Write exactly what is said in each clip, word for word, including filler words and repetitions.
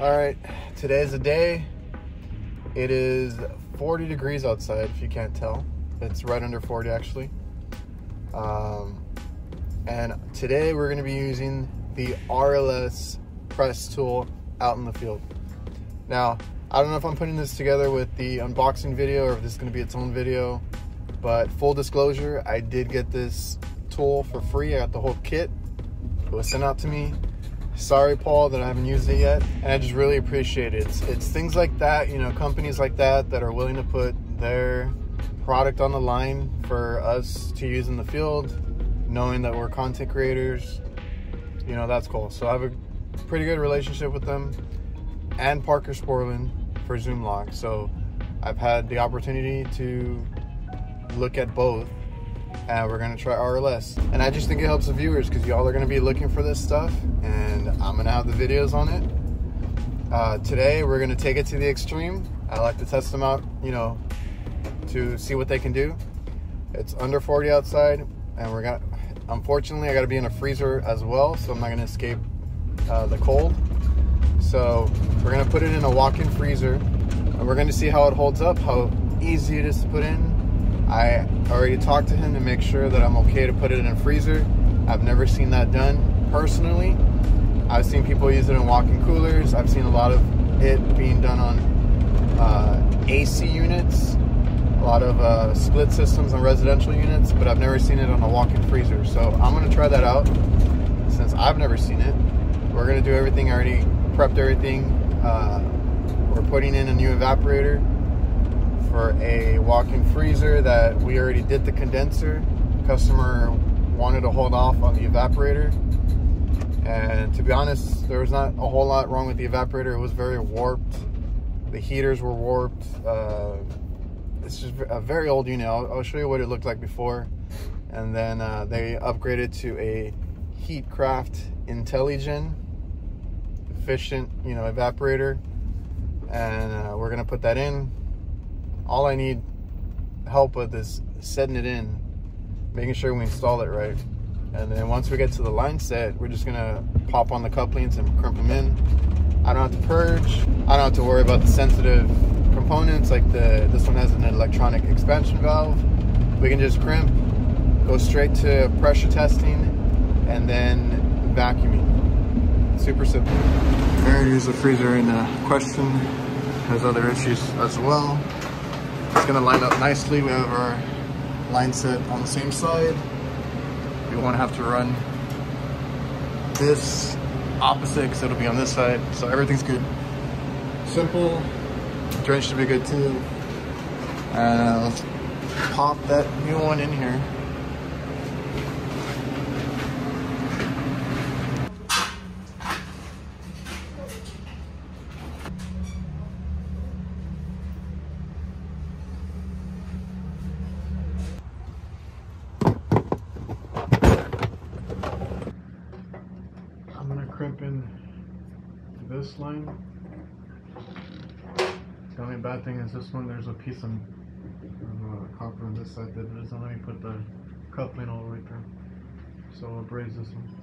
All right, today's the day. It is forty degrees outside, if you can't tell. It's right under forty, actually. Um, and today we're gonna be using the R L S Press tool out in the field. Now, I don't know if I'm putting this together with the unboxing video or if this is gonna be its own video, but full disclosure, I did get this tool for free. I got the whole kit. It was sent out to me. Sorry, Paul, that I haven't used it yet. And I just really appreciate it. It's, it's things like that, you know, companies like that that are willing to put their product on the line for us to use in the field, knowing that we're content creators. You know, that's cool. So I have a pretty good relationship with them and Parker Sporland for Zoom Lock. So I've had the opportunity to look at both, and we're gonna try R L S. And I just think it helps the viewers because y'all are gonna be looking for this stuff, and I'm gonna have the videos on it. Uh, today, we're gonna take it to the extreme. I like to test them out, you know, to see what they can do. It's under forty outside, and we're gonna, unfortunately, I gotta be in a freezer as well, so I'm not gonna escape uh, the cold. So we're gonna put it in a walk-in freezer, and we're gonna see how it holds up, how easy it is to put in. I already talked to him to make sure that I'm okay to put it in a freezer. I've never seen that done personally. I've seen people use it in walk-in coolers. I've seen a lot of it being done on uh, A C units, a lot of uh, split systems on residential units, but I've never seen it on a walk-in freezer. So I'm gonna try that out since I've never seen it. We're gonna do everything. I already prepped everything. Uh, we're putting in a new evaporator for a walk-in freezer that we already did the condenser. Customer wanted to hold off on the evaporator, and to be honest, there was not a whole lot wrong with the evaporator. It was very warped. The heaters were warped. Uh, it's just a very old unit. I'll, I'll show you what it looked like before, and then uh, they upgraded to a Heatcraft Intelligent, efficient, you know, evaporator, and uh, we're gonna put that in. All I need help with is setting it in, making sure we install it right. And then once we get to the line set, we're just gonna pop on the couplings and crimp them in. I don't have to purge. I don't have to worry about the sensitive components, like the this one has an electronic expansion valve. We can just crimp, go straight to pressure testing, and then vacuuming. Super simple. I already used the freezer in uh, question. Has other issues as well. It's gonna line up nicely. We have our line set on the same side. We won't have to run this opposite because it'll be on this side. So everything's good. Simple. Drain should be good too. Uh, let's pop that new one in here. Crimping this line. The only bad thing is this one, there's a piece of uh, copper on this side that doesn't let me put the coupling all the way through. So I'll braise this one.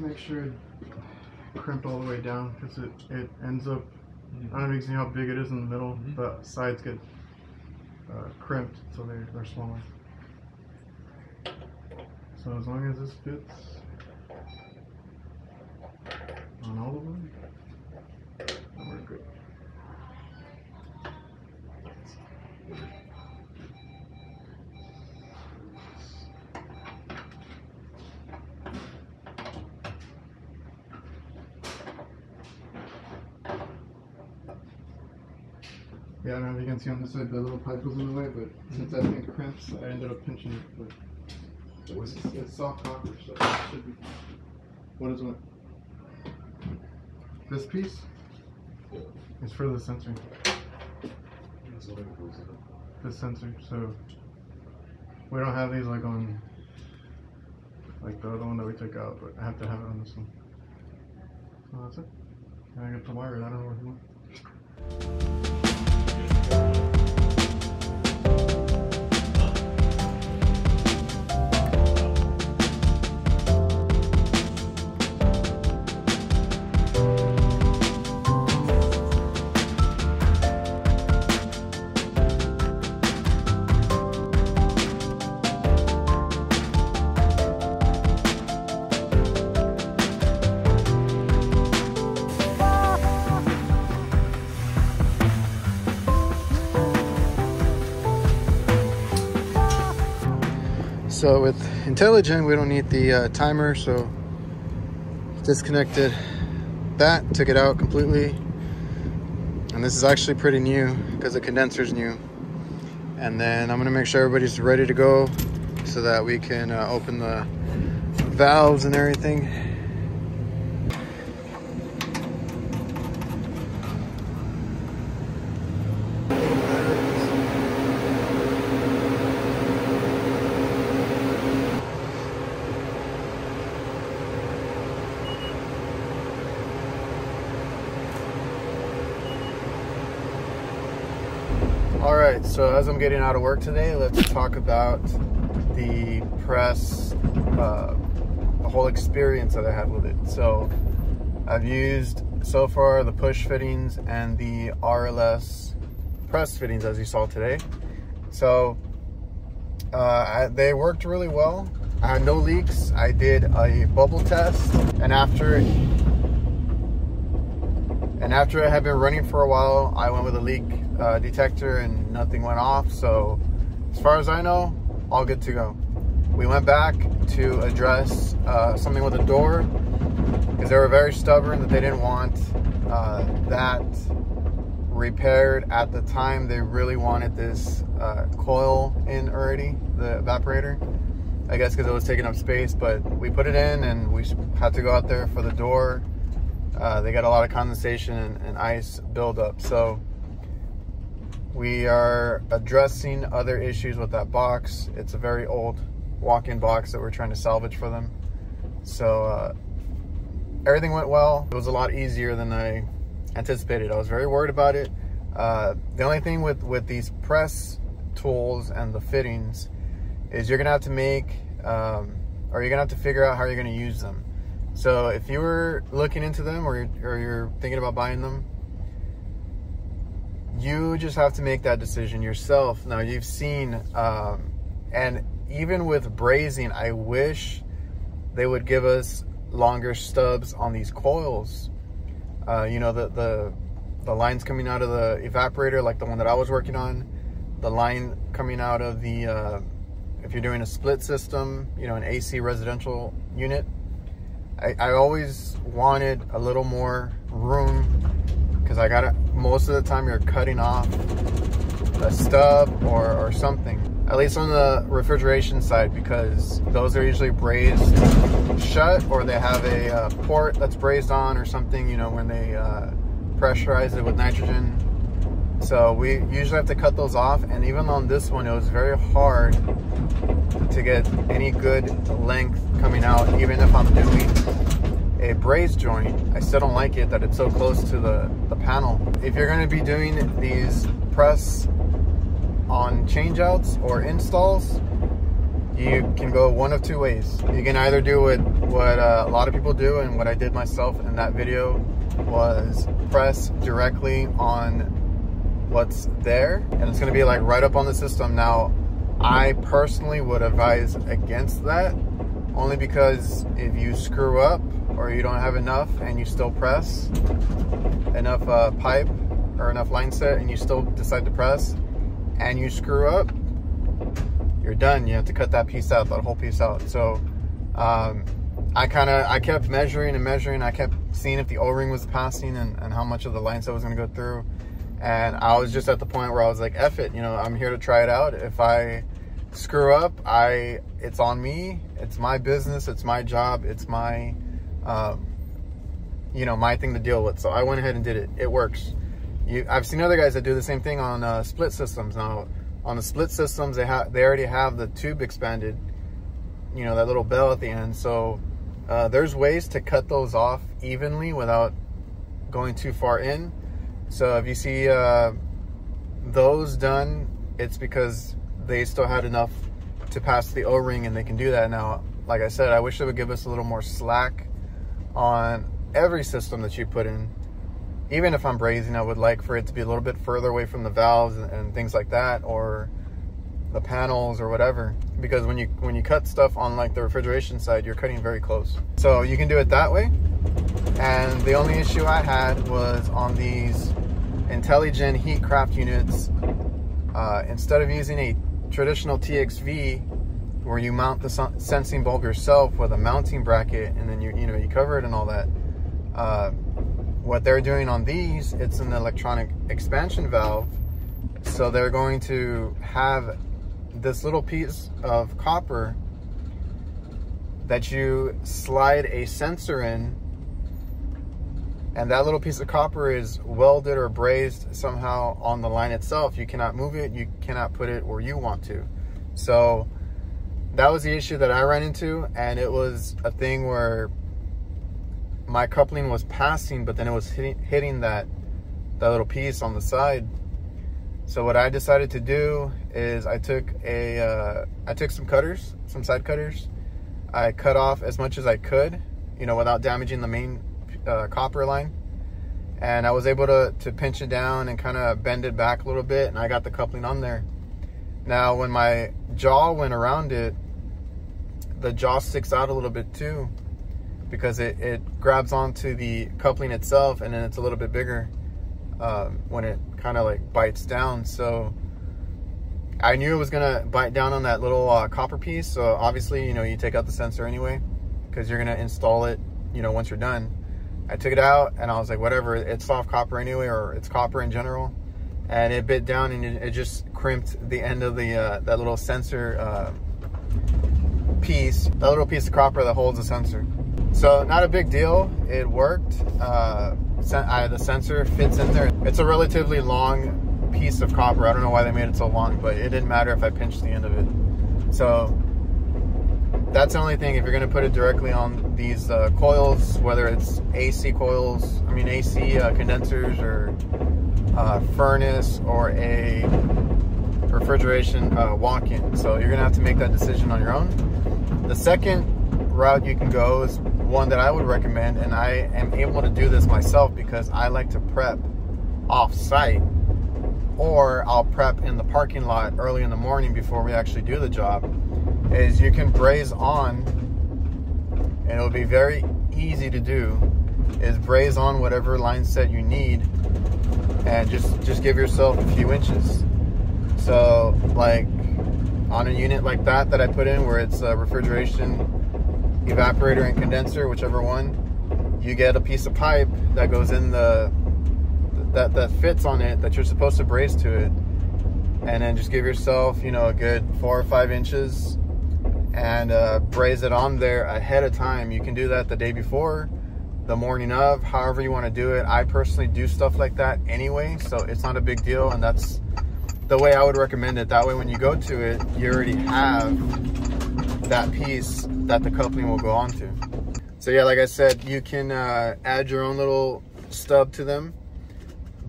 to make sure it crimped all the way down, because it, it ends up, I don't know exactly how big it is in the middle, mm-hmm. but sides get uh, crimped, so they're, they're smaller. So as long as this fits on all of them, we're good. Yeah, I don't know if you can see on this side the little pipe was in the way, but mm-hmm. since that thing crimps, I ended up pinching it. But It's, it's soft copper, so it should be. What is what? This piece is for the sensor. This sensor, so we don't have these like on like the other one that we took out, but I have to have it on this one. So that's it. And I get to wire it. I don't know where he went. So with Intelligent, we don't need the uh, timer, so disconnected that, took it out completely. And this is actually pretty new because the condenser's new. And then I'm gonna make sure everybody's ready to go so that we can uh, open the valves and everything. Alright, so as I'm getting out of work today, let's talk about the press, uh, the whole experience that I had with it. So I've used so far the push fittings and the R L S press fittings, as you saw today. So uh, I, they worked really well. I had no leaks. I did a bubble test, and after and after it had been running for a while, I went with a leak Uh, detector and nothing went off. So as far as I know, all good to go. We went back to address uh, something with the door because they were very stubborn that they didn't want uh, that repaired at the time. They really wanted this uh, coil in already, the evaporator, I guess because it was taking up space. But we put it in and we had to go out there for the door. Uh, they got a lot of condensation and, and ice buildup. So we are addressing other issues with that box. It's a very old walk-in box that we're trying to salvage for them. So uh, everything went well. It was a lot easier than I anticipated. I was very worried about it. Uh, the only thing with, with these press tools and the fittings is you're gonna have to make, um, or you're gonna have to figure out how you're gonna use them. So if you were looking into them or you're, or you're thinking about buying them, you just have to make that decision yourself. Now you've seen, um, and even with brazing, I wish they would give us longer stubs on these coils. Uh, you know, the, the, the lines coming out of the evaporator, like the one that I was working on, the line coming out of the, uh, if you're doing a split system, you know, an A C residential unit, I, I always wanted a little more room. Because I got it, most of the time you're cutting off a stub or, or something. At least on the refrigeration side, because those are usually brazed shut, or they have a uh, port that's brazed on or something, you know, when they uh, pressurize it with nitrogen. So we usually have to cut those off. And even on this one, it was very hard to get any good length coming out, even if I'm doing a braze joint. I still don't like it that it's so close to the, the panel. If you're gonna be doing these press on changeouts or installs, you can go one of two ways. You can either do what, what uh, a lot of people do, and what I did myself in that video was press directly on what's there, and it's gonna be like right up on the system. Now, I personally would advise against that, only because if you screw up or you don't have enough and you still press enough uh, pipe or enough line set and you still decide to press and you screw up, you're done. You have to cut that piece out, that whole piece out. So um, I kind of, I kept measuring and measuring. I kept seeing if the O-ring was passing and, and how much of the line set was gonna go through. And I was just at the point where I was like, F it, you know, I'm here to try it out. If I screw up, I it's on me, it's my business, it's my job, it's my, um, you know, my thing to deal with. So I went ahead and did it. It works. You, I've seen other guys that do the same thing on uh, split systems. Now, on the split systems, they, ha they already have the tube expanded, you know, that little bell at the end. So uh, there's ways to cut those off evenly without going too far in. So if you see uh, those done, it's because they still had enough to pass the O-ring and they can do that now. Like I said, I wish they would give us a little more slack on every system that you put in. Even if I'm brazing, I would like for it to be a little bit further away from the valves and, and things like that, or the panels or whatever. Because when you, when you cut stuff on like the refrigeration side, you're cutting very close. So you can do it that way. And the only issue I had was on these Intelligent Heatcraft units, uh, instead of using a traditional T X V where you mount the sensing bulb yourself with a mounting bracket and then you, you know, you cover it and all that, uh, what they're doing on these, it's an electronic expansion valve. So they're going to have this little piece of copper that you slide a sensor in, and that little piece of copper is welded or brazed somehow on the line itself. You cannot move it, you cannot put it where you want to. So that was the issue that I ran into, and it was a thing where my coupling was passing, but then it was hitting, hitting that, that little piece on the side. So what I decided to do is I took a, uh, I took some cutters, some side cutters. I cut off as much as I could, you know, without damaging the main Uh, copper line, and I was able to, to pinch it down and kind of bend it back a little bit, and I got the coupling on there. Now when my jaw went around it, the jaw sticks out a little bit too, because it, it grabs onto the coupling itself, and then it's a little bit bigger uh, when it kind of like bites down. So I knew it was gonna bite down on that little uh, copper piece, so obviously, you know, you take out the sensor anyway, because you're gonna install it, you know, once you're done. I took it out and I was like, whatever, it's soft copper anyway, or it's copper in general. And it bit down and it just crimped the end of the uh, that little sensor uh, piece, that little piece of copper that holds the sensor. So not a big deal, it worked. Uh, I, the sensor fits in there. It's a relatively long piece of copper. I don't know why they made it so long, but it didn't matter if I pinched the end of it. So that's the only thing. If you're going to put it directly on these uh, coils, whether it's A C coils, I mean A C uh, condensers, or uh, furnace, or a refrigeration uh, walk-in. So you're going to have to make that decision on your own. The second route you can go is one that I would recommend, and I am able to do this myself because I like to prep off-site, or I'll prep in the parking lot early in the morning before we actually do the job. Is you can braze on, and it'll be very easy to do, is braze on whatever line set you need, and just just give yourself a few inches. So like on a unit like that that I put in, where it's a refrigeration evaporator and condenser, whichever one, you get a piece of pipe that goes in the that that fits on it, that you're supposed to braze to it, and then just give yourself, you know, a good four or five inches, and uh, braze it on there ahead of time. You can do that the day before, the morning of, however you want to do it. I personally do stuff like that anyway, so it's not a big deal, and that's the way I would recommend it. That way when you go to it, you already have that piece that the coupling will go on to. So yeah, like I said, you can uh, add your own little stub to them,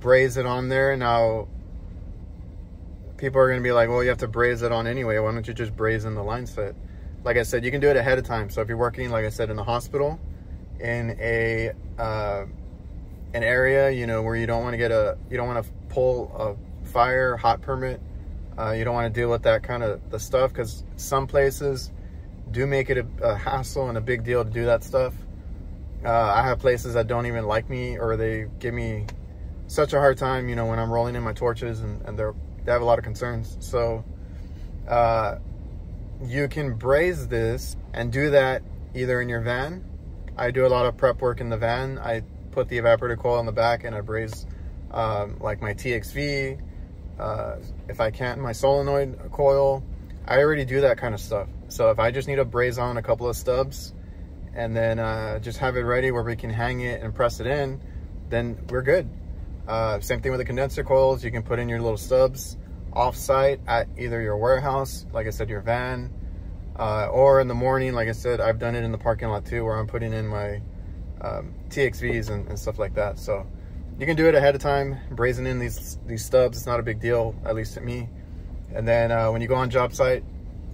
braze it on there. Now people are going to be like, well, you have to braise it on anyway. Why don't you just braise in the line set? Like I said, you can do it ahead of time. So if you're working, like I said, in the hospital, in a uh, an area, you know, where you don't want to get a, you don't want to pull a fire hot permit. Uh, you don't want to deal with that kind of the stuff, because some places do make it a, a hassle and a big deal to do that stuff. Uh, I have places that don't even like me, or they give me such a hard time, you know, when I'm rolling in my torches, and, and they're, they have a lot of concerns. So uh, you can braise this and do that either in your van. I do a lot of prep work in the van. I put the evaporator coil on the back and I braise um, like my T X V, uh, if I can, my solenoid coil. I already do that kind of stuff. So if I just need to braise on a couple of stubs and then uh, just have it ready where we can hang it and press it in, then we're good. Uh, same thing with the condenser coils. You can put in your little stubs off-site at either your warehouse, like I said, your van, uh, or in the morning, like I said, I've done it in the parking lot too, where I'm putting in my um, T X Vs and, and stuff like that. So you can do it ahead of time, braising in these, these stubs. It's not a big deal, at least to me. And then uh, when you go on job site,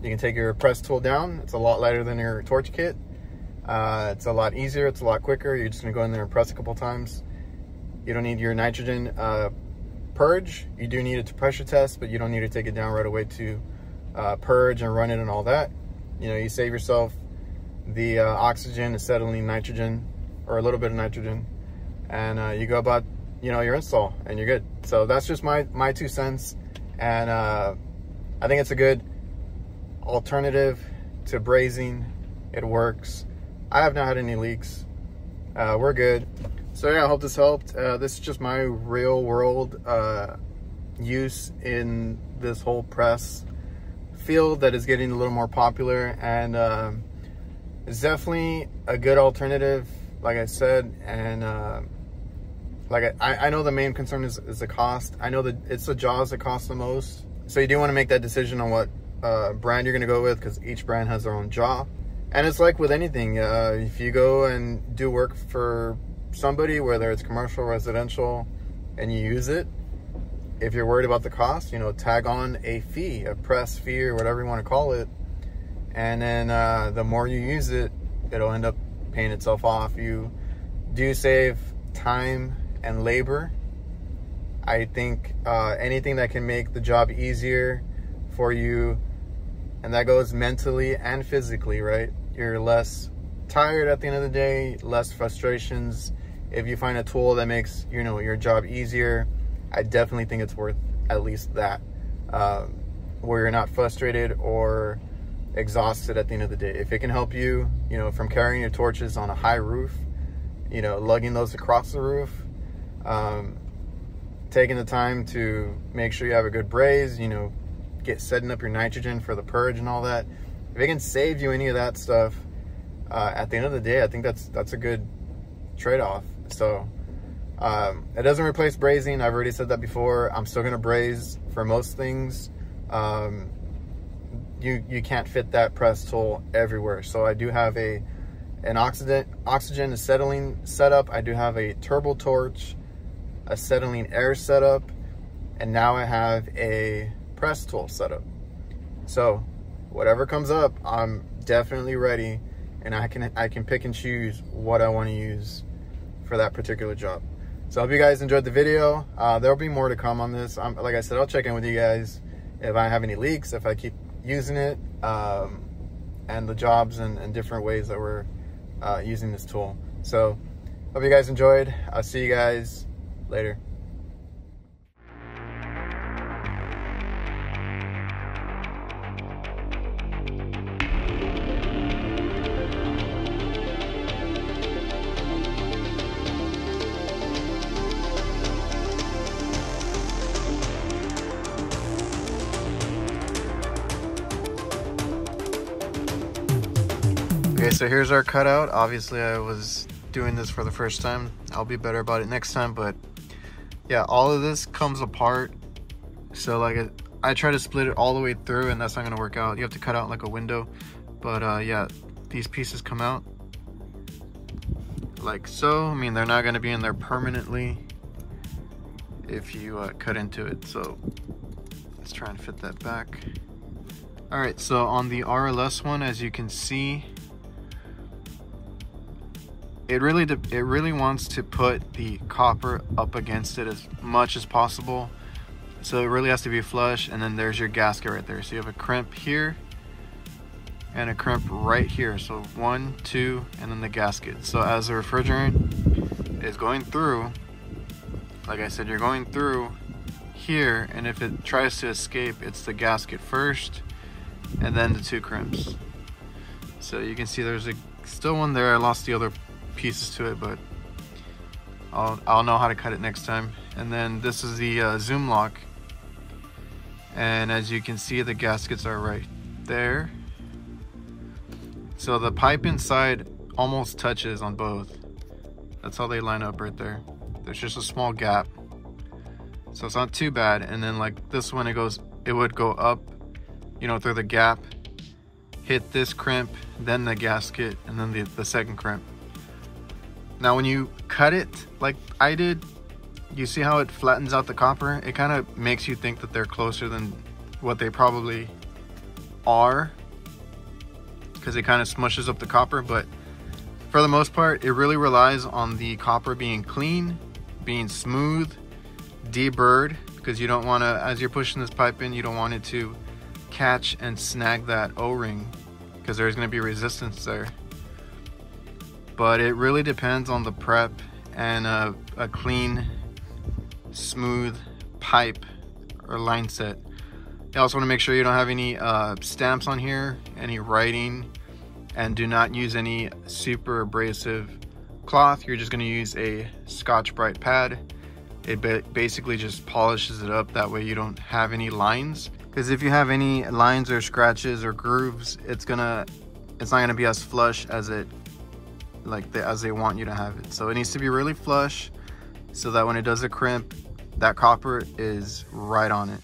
you can take your press tool down. It's a lot lighter than your torch kit. Uh, it's a lot easier, it's a lot quicker. You're just gonna go in there and press a couple times. You don't need your nitrogen uh, purge. You do need it to pressure test, but you don't need to take it down right away to uh, purge and run it and all that. You know, you save yourself the uh, oxygen, acetylene, nitrogen, or a little bit of nitrogen, and uh, you go about, you know, your install, and you're good. So that's just my, my two cents. And uh, I think it's a good alternative to brazing. It works. I have not had any leaks. Uh, we're good. So yeah, I hope this helped. Uh, this is just my real world uh, use in this whole press field that is getting a little more popular, and uh, it's definitely a good alternative, like I said. And uh, like I, I know the main concern is, is the cost. I know that it's the jaws that cost the most. So you do want to make that decision on what uh, brand you're going to go with, because each brand has their own jaw. And it's like with anything, uh, if you go and do work for somebody, whether it's commercial, residential, and you use it, if you're worried about the cost, you know, tag on a fee, a press fee, or whatever you want to call it. And then uh, the more you use it, it'll end up paying itself off. You do save time and labor. I think uh, anything that can make the job easier for you, and that goes mentally and physically, right? You're less tired at the end of the day, less frustrations. If you find a tool that makes, you know, your job easier, I definitely think it's worth at least that, um, where you're not frustrated or exhausted at the end of the day. If it can help you, you know, from carrying your torches on a high roof, you know, lugging those across the roof, um, taking the time to make sure you have a good braise, you know, get setting up your nitrogen for the purge and all that. If it can save you any of that stuff, uh, at the end of the day, I think that's that's a good trade-off. So um, it doesn't replace brazing. I've already said that before. I'm still gonna braise for most things. Um, you you can't fit that press tool everywhere. So I do have a an oxidant oxygen acetylene setup. I do have a turbo torch acetylene air setup, and now I have a press tool setup. So whatever comes up, I'm definitely ready, and I can I can pick and choose what I want to use for that particular job. So I hope you guys enjoyed the video. Uh, there'll be more to come on this. I'm, like I said, I'll check in with you guys if I have any leaks, if I keep using it, um, and the jobs and, and different ways that we're uh, using this tool. So hope you guys enjoyed. I'll see you guys later. Okay, so here's our cutout. Obviously, I was doing this for the first time. I'll be better about it next time, but yeah, all of this comes apart. So like I, I try to split it all the way through, and that's not gonna work out. You have to cut out like a window, but uh, yeah, these pieces come out like so. I mean, they're not gonna be in there permanently if you uh, cut into it. So Let's try and fit that back. All right, so on the R L S one, as you can see, it really it really wants to put the copper up against it as much as possible. So it really has to be flush, and then there's your gasket right there. So you have a crimp here and a crimp right here. So one, two, and then the gasket. So as the refrigerant is going through, like I said, you're going through here, and if it tries to escape, it's the gasket first and then the two crimps. So you can see there's a still one there. I lost the other pieces to it, but I'll, I'll know how to cut it next time. And then this is the uh, Zoom Lock. And as you can see, the gaskets are right there. So the pipe inside almost touches on both. That's how they line up right there. There's just a small gap. So it's not too bad. And then like this one, it goes, it would go up, you know, through the gap, hit this crimp, then the gasket, and then the, the second crimp. Now, when you cut it like I did, you see how it flattens out the copper? It kind of makes you think that they're closer than what they probably are, because it kind of smushes up the copper. But for the most part, it really relies on the copper being clean, being smooth, deburred, because you don't want to, as you're pushing this pipe in, you don't want it to catch and snag that O-ring, because there's going to be resistance there. But it really depends on the prep and a, a clean, smooth pipe or line set. You also want to make sure you don't have any uh, stamps on here, any writing, and do not use any super abrasive cloth. You're just going to use a Scotch-Brite pad. It ba basically just polishes it up. That way you don't have any lines, because if you have any lines or scratches or grooves, it's gonna, it's not gonna be as flush as it like the, as they want you to have it. So it needs to be really flush so that when it does a crimp, that copper is right on it.